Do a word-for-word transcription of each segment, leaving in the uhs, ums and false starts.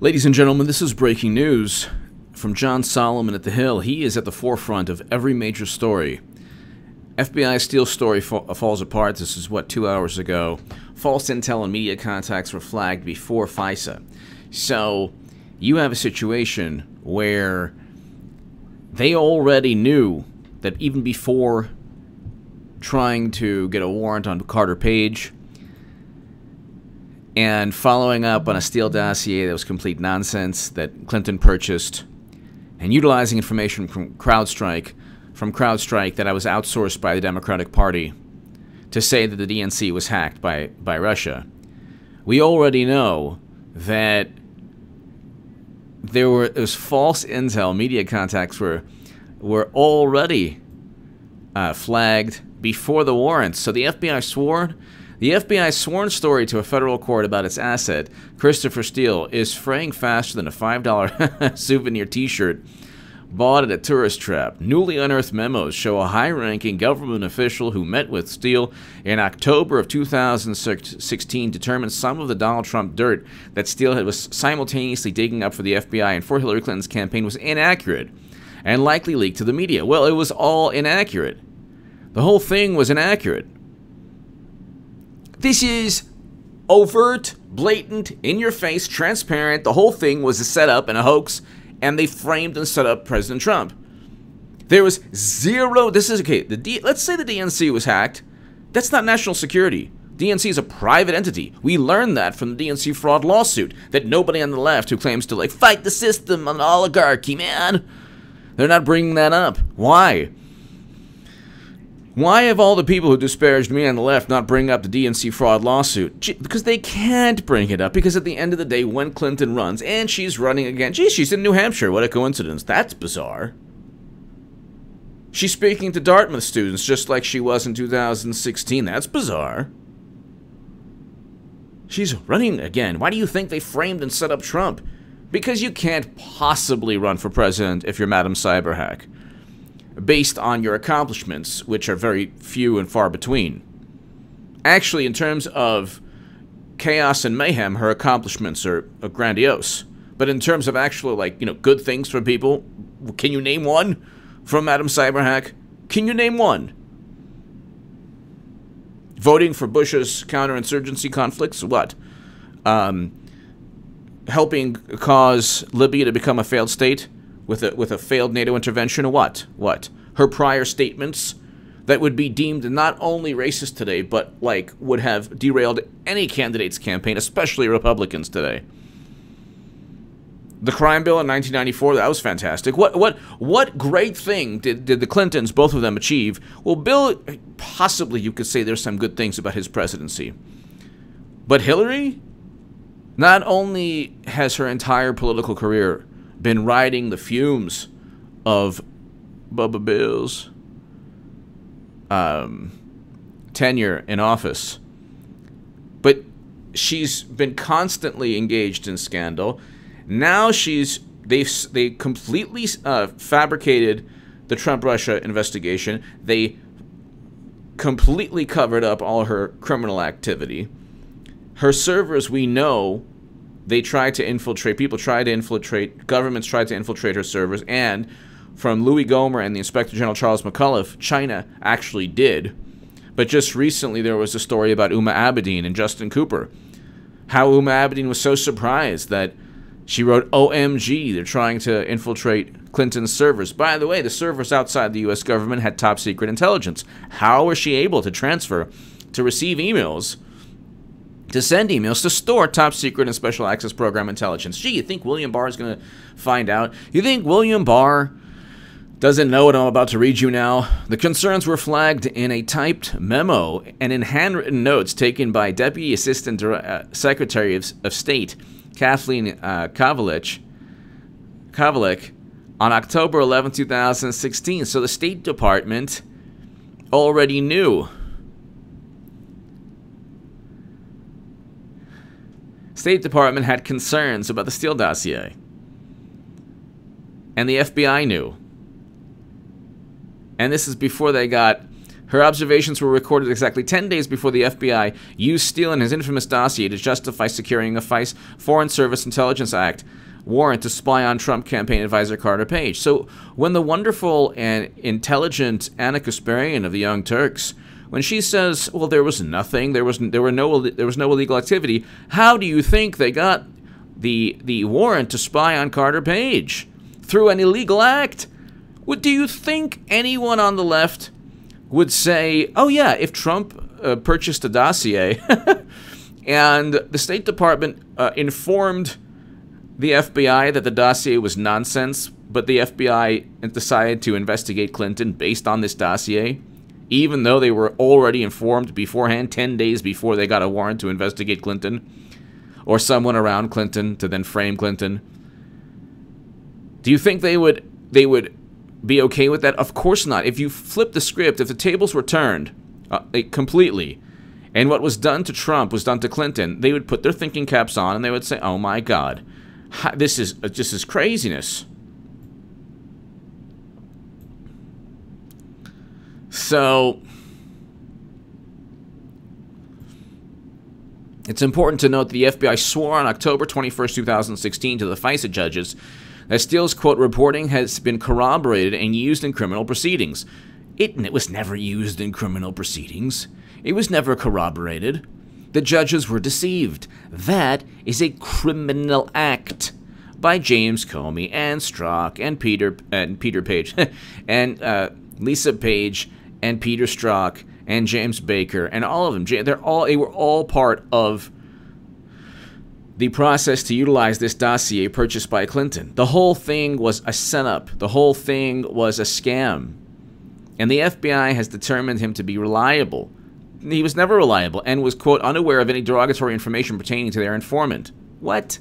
Ladies and gentlemen, this is breaking news from John Solomon at The Hill. He is at the forefront of every major story. F B I Steele story fa- falls apart. This is, what, two hours ago. False intel and media contacts were flagged before FISA. So you have a situation where they already knew that even before trying to get a warrant on Carter Page and following up on a Steele dossier that was complete nonsense that Clinton purchased and utilizing information from CrowdStrike, from CrowdStrike that I was outsourced by the Democratic Party to say that the D N C was hacked by, by Russia. We already know that there were it was false intel. Media contacts were, were already uh, flagged before the warrants. So the F B I swore, the F B I sworn story to a federal court about its asset, Christopher Steele, is fraying faster than a five dollar souvenir T-shirt bought at a tourist trap. Newly unearthed memos show a high-ranking government official who met with Steele in October of two thousand sixteen determined some of the Donald Trump dirt that Steele was simultaneously digging up for the F B I and for Hillary Clinton's campaign was inaccurate and likely leaked to the media. Well, it was all inaccurate. The whole thing was inaccurate. This is overt, blatant, in-your-face, transparent. The whole thing was a setup and a hoax. And they framed and set up President Trump. There was zero. This is okay. The D, let's say the D N C was hacked. That's not national security. D N C is a private entity. We learned that from the D N C fraud lawsuit. That nobody on the left who claims to like fight the system on the oligarchy, man, they're not bringing that up. Why? Why have all the people who disparaged me on the left not bring up the D N C fraud lawsuit? Because they can't bring it up, because at the end of the day, when Clinton runs, and she's running again, geez, she's in New Hampshire, what a coincidence, that's bizarre. She's speaking to Dartmouth students just like she was in two thousand sixteen, that's bizarre. She's running again, why do you think they framed and set up Trump? Because you can't possibly run for president if you're Madam Cyberhack, based on your accomplishments, which are very few and far between. Actually, in terms of chaos and mayhem, her accomplishments are, are grandiose. But in terms of actual, like, you know, good things for people, can you name one from Madam Cyberhack? Can you name one? Voting for Bush's counterinsurgency conflicts? What? Um, helping cause Libya to become a failed state? With a, with a failed NATO intervention, or what? What? Her prior statements that would be deemed not only racist today, but, like, would have derailed any candidate's campaign, especially Republicans today. The crime bill in nineteen ninety-four, that was fantastic. What what what great thing did, did the Clintons, both of them, achieve? Well, Bill, possibly you could say there's some good things about his presidency. But Hillary? Not only has her entire political career been riding the fumes of Bubba Bill's um, tenure in office, but she's been constantly engaged in scandal. Now she's they've they completely uh, fabricated the Trump-Russia investigation. They completely covered up all her criminal activity. Her servers, we know. They tried to infiltrate, people tried to infiltrate, governments tried to infiltrate her servers, and from Louis Gohmer and the Inspector General Charles McAuliffe, China actually did. But just recently there was a story about Uma Abedin and Justin Cooper. How Uma Abedin was so surprised that she wrote, O M G, they're trying to infiltrate Clinton's servers. By the way, the servers outside the U S government had top secret intelligence. How was she able to transfer, to receive emails, to send emails, to store top secret and special access program intelligence? Gee, you think William Barr is going to find out? You think William Barr doesn't know what I'm about to read you now? The concerns were flagged in a typed memo and in handwritten notes taken by Deputy Assistant Secretary of State Kathleen uh, Kavalec, Kavalec on October eleventh, two thousand sixteen. So the State Department already knew. State Department had concerns about the Steele dossier. And the F B I knew. And this is before they got Her observations were recorded exactly ten days before the F B I used Steele and his infamous dossier to justify securing a F I S Foreign Service Intelligence Act warrant to spy on Trump campaign advisor Carter Page. So when the wonderful and intelligent Anna Kasparian of the Young Turks, when she says, well, there was nothing, there was there were no there was no illegal activity, how do you think they got the the warrant to spy on Carter Page? Through an illegal act? What, do you think anyone on the left would say, oh yeah, if Trump uh, purchased a dossier and the State Department uh, informed the F B I that the dossier was nonsense, but the F B I decided to investigate Clinton based on this dossier, even though they were already informed beforehand, ten days before they got a warrant to investigate Clinton or someone around Clinton to then frame Clinton? Do you think they would they would be okay with that? Of course not. If you flip the script, if the tables were turned uh, completely, and what was done to Trump was done to Clinton, they would put their thinking caps on and they would say, oh my God, this is uh, this is craziness. So it's important to note the F B I swore on October twenty-first, two thousand sixteen to the FISA judges that Steele's, quote, reporting has been corroborated and used in criminal proceedings. It, it was never used in criminal proceedings. It was never corroborated. The judges were deceived. That is a criminal act by James Comey and Strzok and Peter and Peter Page and uh, Lisa Page and Peter Strzok and James Baker and all of them. They're all they were all part of the process to utilize this dossier purchased by Clinton. The whole thing was a setup. The whole thing was a scam. And the F B I has determined him to be reliable. He was never reliable and was, quote, unaware of any derogatory information pertaining to their informant. What?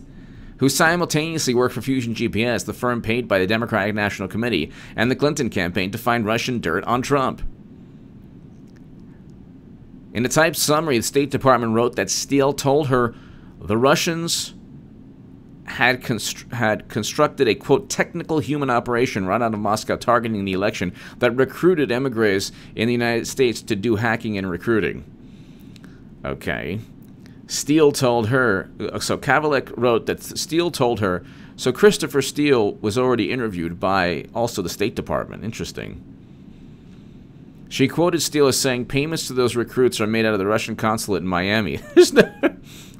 Who simultaneously worked for Fusion G P S, the firm paid by the Democratic National Committee, and the Clinton campaign to find Russian dirt on Trump. In a typed summary, the State Department wrote that Steele told her the Russians had constr had constructed a, quote, technical human operation right out of Moscow targeting the election that recruited emigres in the United States to do hacking and recruiting. Okay. Steele told her, so Kavalec wrote that Steele told her, so Christopher Steele was already interviewed by also the State Department. Interesting. She quoted Steele as saying, payments to those recruits are made out of the Russian consulate in Miami. There's no,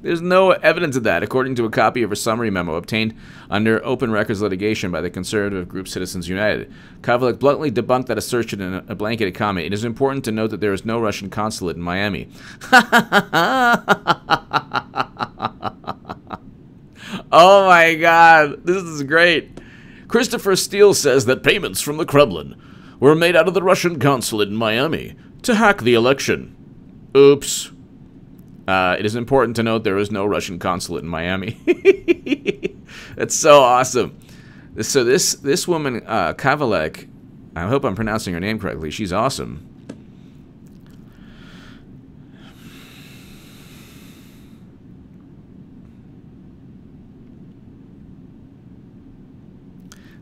there's no evidence of that, according to a copy of her summary memo obtained under open records litigation by the conservative group Citizens United. Kavalec bluntly debunked that assertion in a blanketed comment. It is important to note that there is no Russian consulate in Miami. Oh my God, this is great. Christopher Steele says that payments from the Kremlin were made out of the Russian consulate in Miami to hack the election. Oops. Uh, it is important to note there is no Russian consulate in Miami. That's so awesome. So this this woman, uh, Kavalec, I hope I'm pronouncing her name correctly. She's awesome.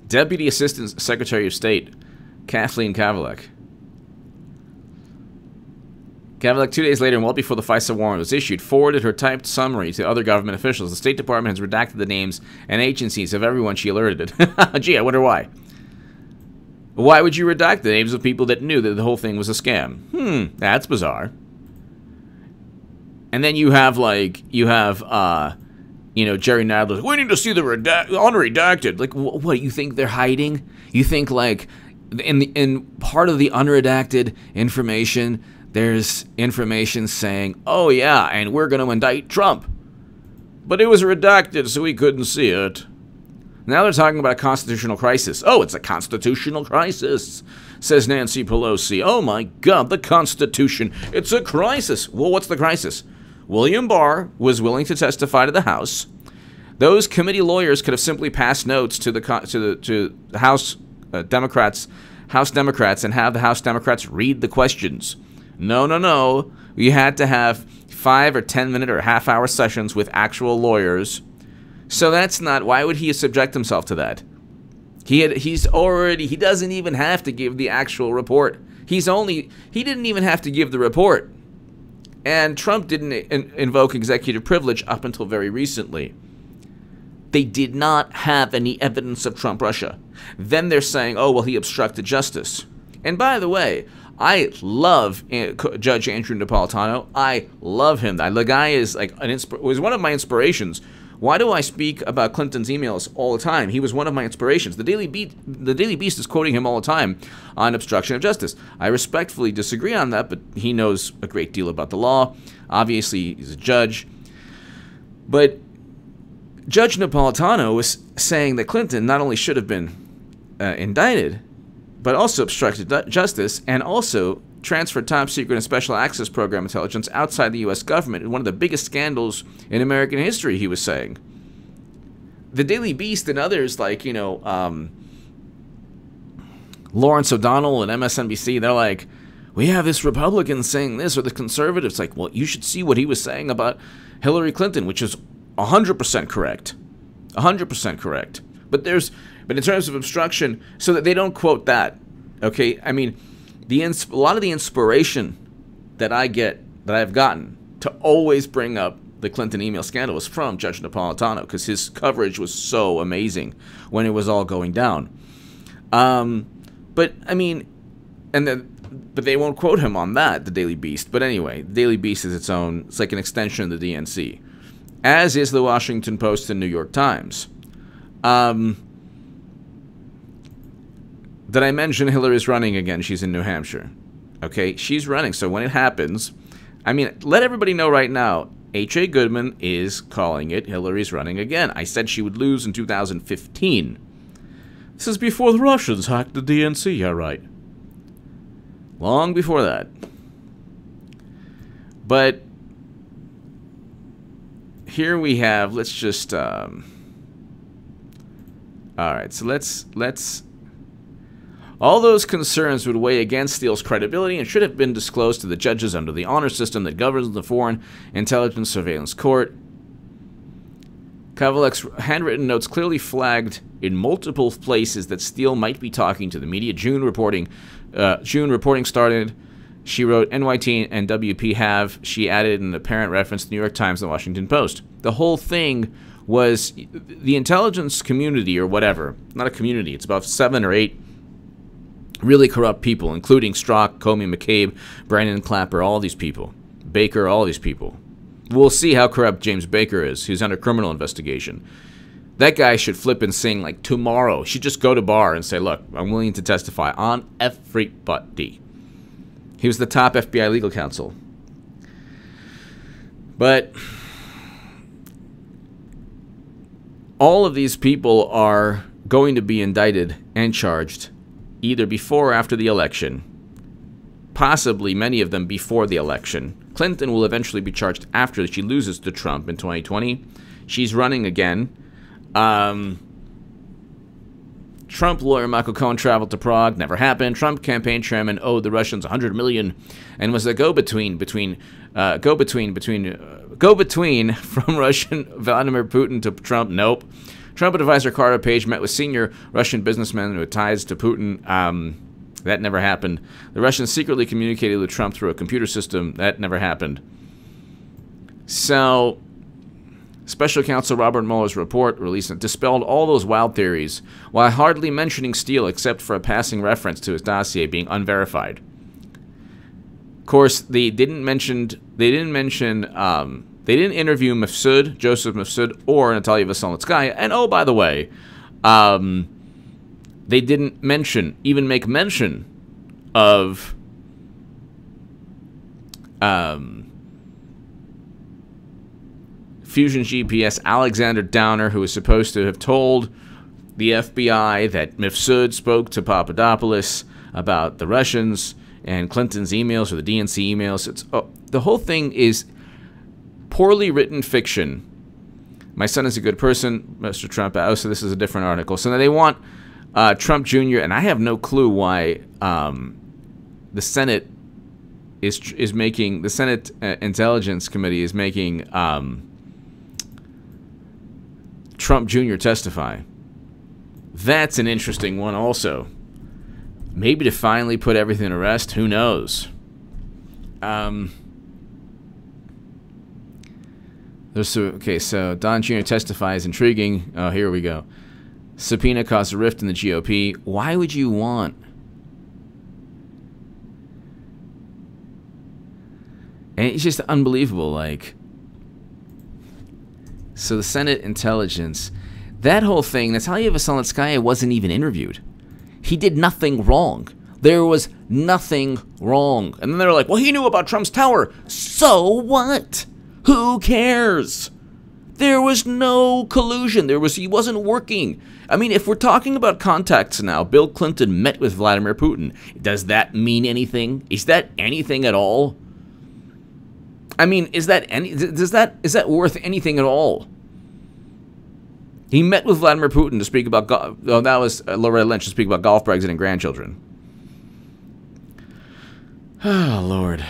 Deputy Assistant Secretary of State Kathleen Kavalec. Kavalec, two days later and well before the FISA warrant was issued, forwarded her typed summary to other government officials. The State Department has redacted the names and agencies of everyone she alerted. Gee, I wonder why. Why would you redact the names of people that knew that the whole thing was a scam? Hmm, that's bizarre. And then you have, like, you have, uh, you know, Jerry Nadler. We need to see the redact- unredacted. Like, wh what, you think they're hiding? You think, like, in the, in part of the unredacted information, there's information saying, oh yeah, and we're going to indict Trump. But it was redacted, so we couldn't see it. Now they're talking about a constitutional crisis. Oh, it's a constitutional crisis, says Nancy Pelosi. Oh my God, the Constitution. It's a crisis. Well, what's the crisis? William Barr was willing to testify to the House. Those committee lawyers could have simply passed notes to the, to the, to the House Uh, Democrats, House Democrats, and have the House Democrats read the questions. No, no, no. We had to have five or ten minute or half hour sessions with actual lawyers. So that's not, why would he subject himself to that? He had, he's already, he doesn't even have to give the actual report. He's only, he didn't even have to give the report. And Trump didn't in, invoke executive privilege up until very recently. They did not have any evidence of Trump-Russia. Then they're saying, oh, well, he obstructed justice. And by the way, I love Judge Andrew Napolitano. I love him. The guy is like an insp- was one of my inspirations. Why do I speak about Clinton's emails all the time? He was one of my inspirations. The Daily Beast, the Daily Beast is quoting him all the time on obstruction of justice. I respectfully disagree on that, but he knows a great deal about the law. Obviously, he's a judge. But Judge Napolitano was saying that Clinton not only should have been uh, indicted, but also obstructed justice and also transferred top secret and special access program intelligence outside the U S government in one of the biggest scandals in American history, he was saying. The Daily Beast and others like, you know, um, Lawrence O'Donnell and M S N B C, they're like, we have this Republican saying this or the conservatives. Like, well, you should see what he was saying about Hillary Clinton, which is one hundred percent correct. one hundred percent correct. But there's, but in terms of obstruction, so that they don't quote that, okay? I mean, the ins a lot of the inspiration that I get, that I've gotten, to always bring up the Clinton email scandal was from Judge Napolitano, because his coverage was so amazing when it was all going down. Um, but, I mean, and then, but they won't quote him on that, the Daily Beast. But anyway, the Daily Beast is its own, it's like an extension of the D N C, as is the Washington Post and New York Times. Um, did I mention Hillary's running again? She's in New Hampshire. Okay, she's running. So when it happens, I mean, let everybody know right now, H. A. Goodman is calling it Hillary's running again. I said she would lose in two thousand fifteen. This is before the Russians hacked the D N C, yeah, right. Long before that. But here we have, let's just... Um, All right, so let's, let's, all those concerns would weigh against Steele's credibility and should have been disclosed to the judges under the honor system that governs the Foreign Intelligence Surveillance Court. Kavalec's handwritten notes clearly flagged in multiple places that Steele might be talking to the media. June reporting, uh, June reporting started. She wrote N Y T and W P have. She added an apparent reference to the New York Times and the Washington Post. The whole thing was the intelligence community or whatever, not a community, it's about seven or eight really corrupt people, including Strzok, Comey, McCabe, Brandon Clapper, all these people, Baker, all these people. We'll see how corrupt James Baker is, who's under criminal investigation. That guy should flip and sing like tomorrow. Should just go to Barr and say, look, I'm willing to testify on everybody. He was the top F B I legal counsel. But... all of these people are going to be indicted and charged either before or after the election, possibly many of them before the election. Clinton will eventually be charged after she loses to Trump in twenty twenty. She's running again. Um, Trump lawyer Michael Cohen traveled to Prague. Never happened. Trump campaign chairman owed the Russians one hundred million dollars and was the go-between between uh, go-between between. Uh, Go-between from Russian Vladimir Putin to Trump? Nope. Trump advisor Carter Page met with senior Russian businessmen who had ties to Putin. Um, that never happened. The Russians secretly communicated with Trump through a computer system. That never happened. So, special counsel Robert Mueller's report released and dispelled all those wild theories while hardly mentioning Steele except for a passing reference to his dossier being unverified. Of course, they didn't mention they didn't mention um, they didn't interview Mifsud, Joseph Mifsud, or Natalia Veselnitskaya. And oh, by the way, um, they didn't mention even make mention of um, Fusion G P S Alexander Downer, who was supposed to have told the F B I that Mifsud spoke to Papadopoulos about the Russians. And Clinton's emails or the D N C emails. It's, oh, the whole thing is poorly written fiction. My son is a good person, Mister Trump. Oh, so this is a different article. So now they want uh, Trump Junior And I have no clue why um, the Senate is is making, the Senate uh, Intelligence Committee is making um, Trump Junior testify. That's an interesting one also. maybe to finally put everything to rest. Who knows? Um, there's, okay, so Don Junior testifies, intriguing. Oh, here we go. Subpoena caused a rift in the G O P. Why would you want? And it's just unbelievable. Like, so the Senate intelligence, that whole thing, Natalia Veselnitskaya wasn't even interviewed. He did nothing wrong. There was nothing wrong. And then they're like, well, he knew about Trump's tower. So what? Who cares? There was no collusion. There was, he wasn't working. I mean, if we're talking about contacts now, Bill Clinton met with Vladimir Putin. Does that mean anything? Is that anything at all? I mean, is that any? Does that is that worth anything at all? He met with Vladimir Putin to speak about golf. Oh, that was uh, Loretta Lynch to speak about golf, Brexit, and grandchildren. Oh, Lord.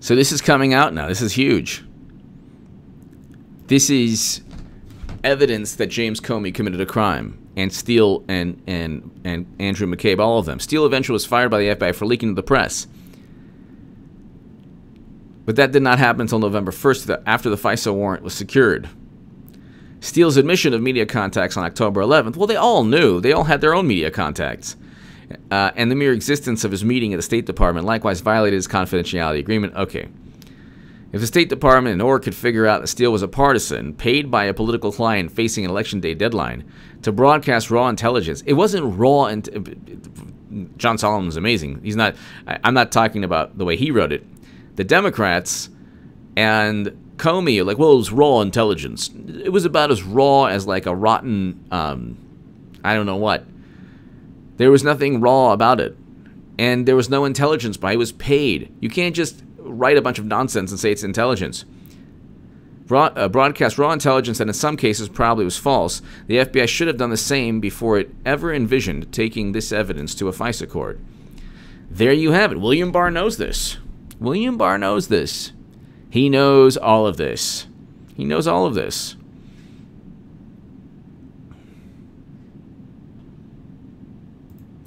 So this is coming out now. This is huge. This is evidence that James Comey committed a crime. And Steele and, and, and Andrew McCabe, all of them. Steele eventually was fired by the F B I for leaking to the press. But that did not happen until November first, after the FISA warrant was secured. Steele's admission of media contacts on October eleventh, well, they all knew. They all had their own media contacts. Uh, and the mere existence of his meeting at the State Department likewise violated his confidentiality agreement. Okay. If the State Department and O R could figure out that Steele was a partisan, paid by a political client facing an election day deadline, to broadcast raw intelligence, it wasn't raw. And John Solomon was amazing. He's not. I, I'm not talking about the way he wrote it. The Democrats and Comey are like, well, it was raw intelligence. It was about as raw as like a rotten, um, I don't know what. There was nothing raw about it, and there was no intelligence by. It was paid. You can't just write a bunch of nonsense and say it's intelligence. Broad, uh, broadcast raw intelligence that in some cases probably was false. The F B I should have done the same before it ever envisioned taking this evidence to a FISA court. There you have it. William Barr knows this. William Barr knows this. He knows all of this. He knows all of this.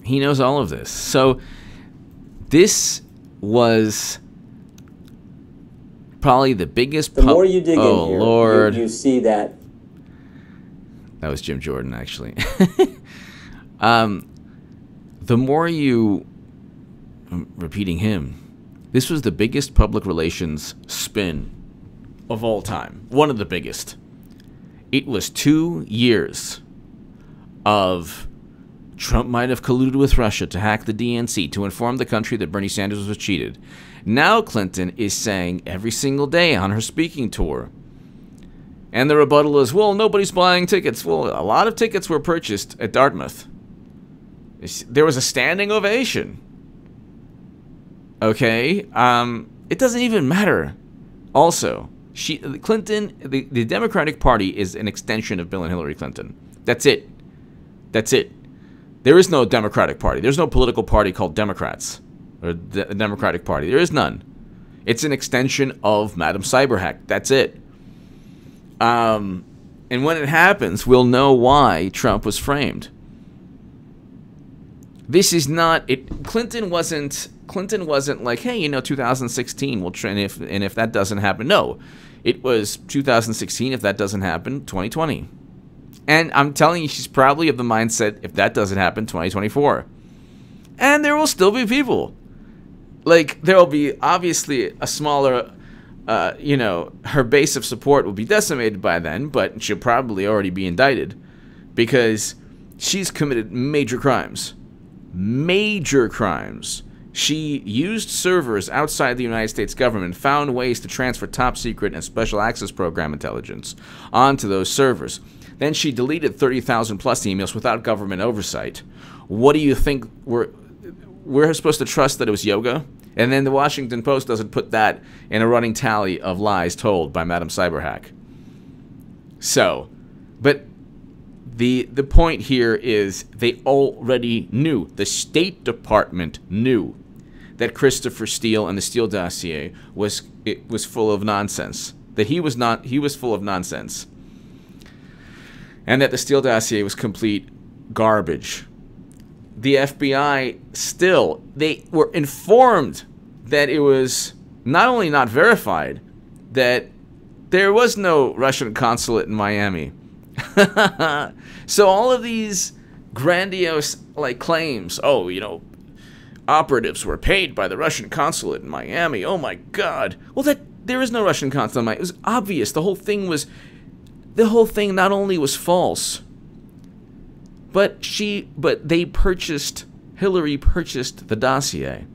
He knows all of this. So this was probably the biggest. The more you dig oh, in here, Lord. You, you see that. That was Jim Jordan, actually. um, the more you, I'm repeating him, this was the biggest public relations spin of all time. One of the biggest. It was two years of Trump might have colluded with Russia to hack the D N C to inform the country that Bernie Sanders was cheated. Now Clinton is saying every single day on her speaking tour. And the rebuttal is, well, nobody's buying tickets. Well, a lot of tickets were purchased at Dartmouth. There was a standing ovation. Okay, um, it doesn't even matter. Also, she, Clinton, the, the Democratic Party is an extension of Bill and Hillary Clinton. That's it. That's it. There is no Democratic Party. There's no political party called Democrats or the Democratic Party. There is none. It's an extension of Madam Cyberhack. That's it. Um, and when it happens, we'll know why Trump was framed. This is not it. Clinton wasn't. Clinton wasn't like, hey, you know, two thousand sixteen. We'll try, and if and if that doesn't happen, no, it was two thousand sixteen. If that doesn't happen, twenty twenty. And I'm telling you, she's probably of the mindset, if that doesn't happen, twenty twenty-four. And there will still be people. Like, there will be, obviously, a smaller, uh, you know, her base of support will be decimated by then, but she'll probably already be indicted because she's committed major crimes. Major crimes. She used servers outside the United States government, found ways to transfer top secret and special access program intelligence onto those servers. Then she deleted thirty thousand plus emails without government oversight. What do you think? We're, we're supposed to trust that it was yoga? And then the Washington Post doesn't put that in a running tally of lies told by Madam Cyberhack. So, but the, the point here is they already knew. The State Department knew that Christopher Steele and the Steele dossier was, it was full of nonsense. That he was not, he was full of nonsense. and that the Steele dossier was complete garbage. The F B I still, they were informed that it was not only not verified, that there was no Russian consulate in Miami. So all of these grandiose like claims, oh, you know, operatives were paid by the Russian consulate in Miami, oh my god. Well, that there is no Russian consulate in Miami. It was obvious. The whole thing was, the whole thing not only was false, but she, but they purchased, Hillary purchased the dossier.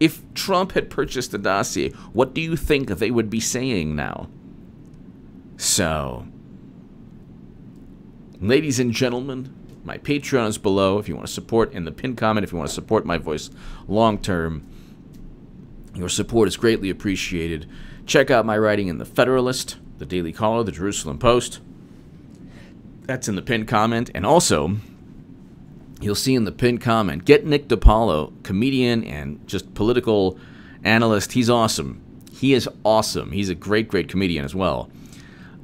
If Trump had purchased the dossier, what do you think they would be saying now? So, ladies and gentlemen, my Patreon is below if you want to support, in the pinned comment if you want to support my voice long term. Your support is greatly appreciated. Check out my writing in The Federalist, The Daily Caller, The Jerusalem Post. That's in the pinned comment. And also, you'll see in the pinned comment, get Nick DiPaolo, comedian and just political analyst. He's awesome. He is awesome. He's a great, great comedian as well.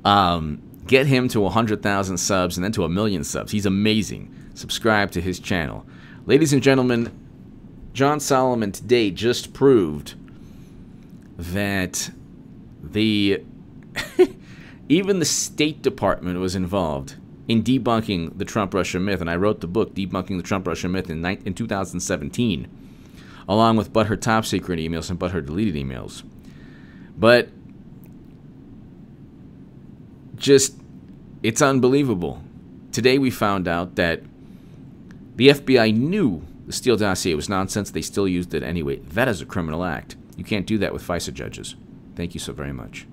Um, get him to one hundred thousand subs and then to a million subs. He's amazing. Subscribe to his channel. Ladies and gentlemen, John Solomon today just proved that the even the State Department was involved in debunking the Trump-Russia myth, and I wrote the book Debunking the Trump-Russia Myth in, in two thousand seventeen, along with But Her Top Secret Emails and But Her Deleted Emails. But just, it's unbelievable. Today we found out that the F B I knew the Steele dossier was nonsense. They still used it anyway. That is a criminal act. You can't do that with FISA judges. Thank you so very much.